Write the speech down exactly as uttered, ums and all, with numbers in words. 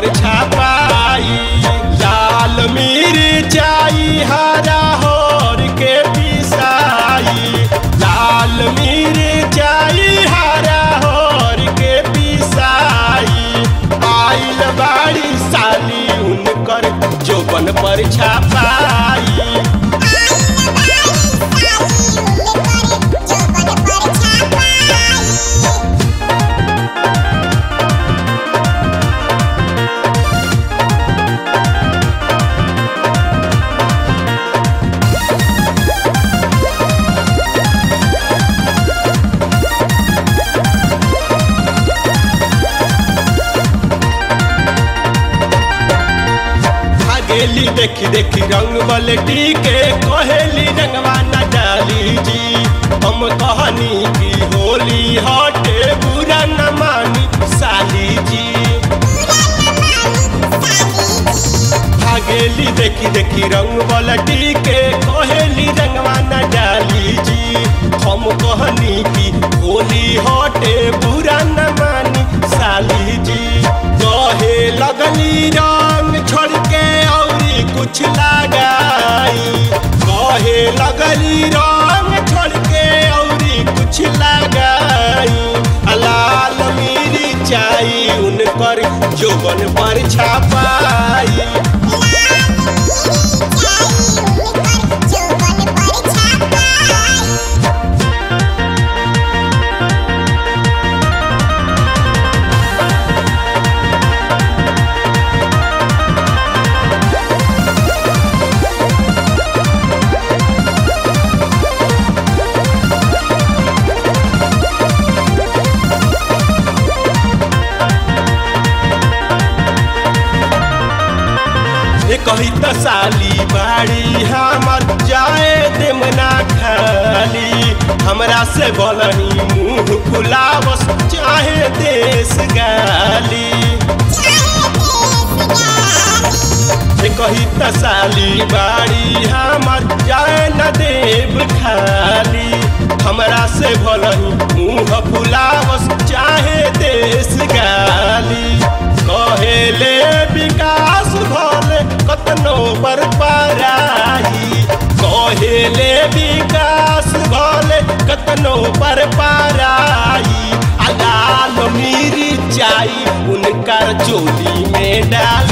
पर छापाई लाल मिरचाई हरा होर के पिसाई लाल मिरचाई हरा होर के पिसाई आइल बाड़ी साली उनकर जोबन पर छापाई देखी देखी रंग बलटी के कोहेली रंगवा न डाली जी हम कहनी की होली हटे बुरा न मानी साली जी भागेली देखी देखी रंग बलटी के कोहेली रंगवा न डाली जी हम कहनी की होली हटे बुरा न मानी साली जी कहे लगली रंग छोड़ के कुछ लगाई कहे लगली रंग छोड़ के औरी कुछ लगाई लाल मिरचाई उनकर जोबन पर छापाई कही त साली बाड़ी हमर जाए देमना खाली हमरा से बोलनी मुँह खुलावस चाहे देश गाली कही त साली बाड़ी हमर जाए न देव खाली हमरा से बोलनी मुँह खुलावस चाहे देश गाली कहेले विकास भले कतनो पर पाराही कहेले विकास भले कतनो पर पाराही लाल मिरचाई उनकर चोली में डाल